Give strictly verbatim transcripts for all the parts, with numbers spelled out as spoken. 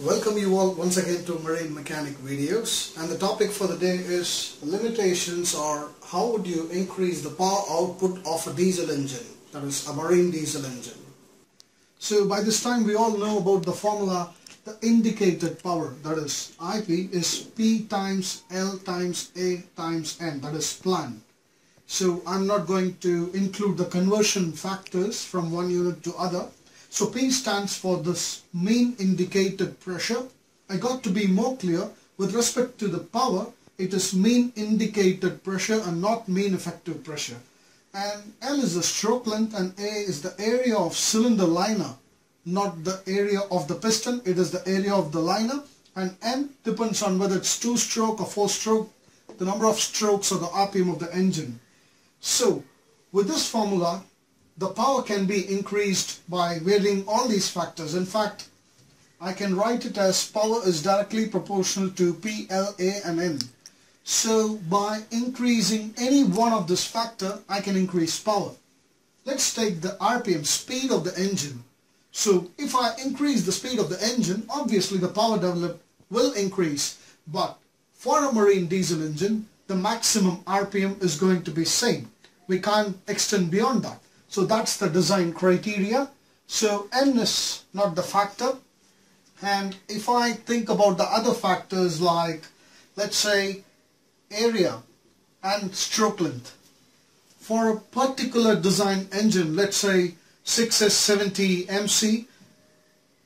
Welcome you all once again to Marine Mechanic Videos, and the topic for the day is limitations, or how would you increase the power output of a diesel engine, that is a marine diesel engine. So by this time we all know about the formula, the indicated power, that is I P, is P times L times A times N, that is PLAN. So I'm not going to include the conversion factors from one unit to other. So P stands for this mean indicated pressure. I got to be more clear with respect to the power. It is mean indicated pressure and not mean effective pressure. And L is the stroke length and A is the area of cylinder liner, not the area of the piston. It is the area of the liner. And N depends on whether it's two stroke or four stroke, the number of strokes or the R P M of the engine. So with this formula, the power can be increased by varying all these factors. In fact, I can write it as power is directly proportional to P, L, A and N. So by increasing any one of this factor, I can increase power. Let's take the R P M, speed of the engine. So if I increase the speed of the engine, obviously the power developed will increase. But for a marine diesel engine, the maximum R P M is going to be same. We can't extend beyond that. So that's the design criteria. So N is not the factor. And if I think about the other factors like, let's say, area and stroke length. For a particular design engine, let's say six S seventy M C,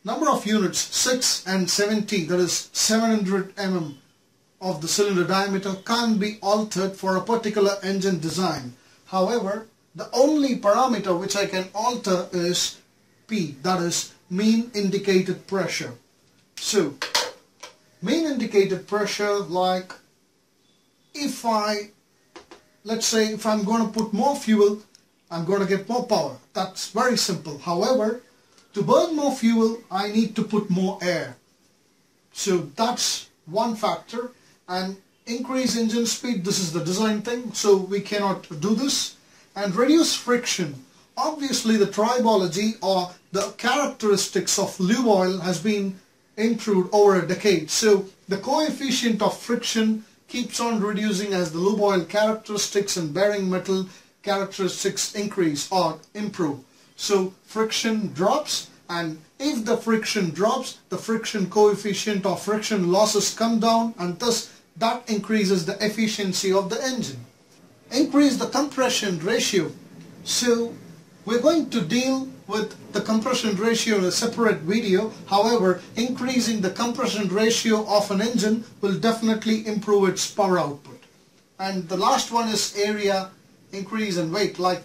number of units, six and seventy, that is seven hundred millimeters of the cylinder diameter, can't be altered for a particular engine design. However, the only parameter which I can alter is P, that is mean indicated pressure. So, mean indicated pressure, like if I, let's say if I'm going to put more fuel, I'm going to get more power. That's very simple. However, to burn more fuel, I need to put more air. So that's one factor. And increase engine speed, this is the design thing, so we cannot do this. And reduce friction. Obviously the tribology or the characteristics of lube oil has been improved over a decade. So the coefficient of friction keeps on reducing as the lube oil characteristics and bearing metal characteristics increase or improve. So friction drops, and if the friction drops, the friction coefficient or friction losses come down, and thus that increases the efficiency of the engine. Increase the compression ratio. So we're going to deal with the compression ratio in a separate video. However, increasing the compression ratio of an engine will definitely improve its power output. And the last one is area, increase and weight. Like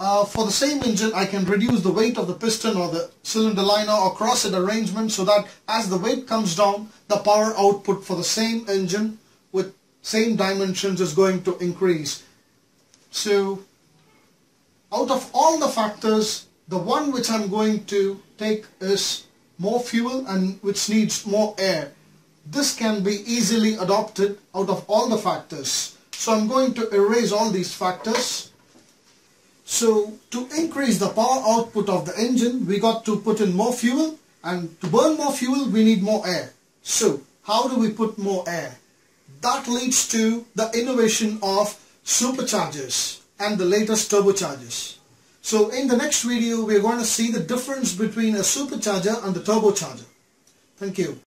uh, for the same engine, I can reduce the weight of the piston or the cylinder liner or crosshead arrangement, so that as the weight comes down, the power output for the same engine with same dimensions is going to increase. So out of all the factors, the one which I'm going to take is more fuel and which needs more air. This can be easily adopted out of all the factors. So I'm going to erase all these factors. So to increase the power output of the engine, we got to put in more fuel, and to burn more fuel we need more air. So how do we put more air? That leads to the innovation of superchargers and the latest turbochargers. So in the next video, we are going to see the difference between a supercharger and the turbocharger. Thank you.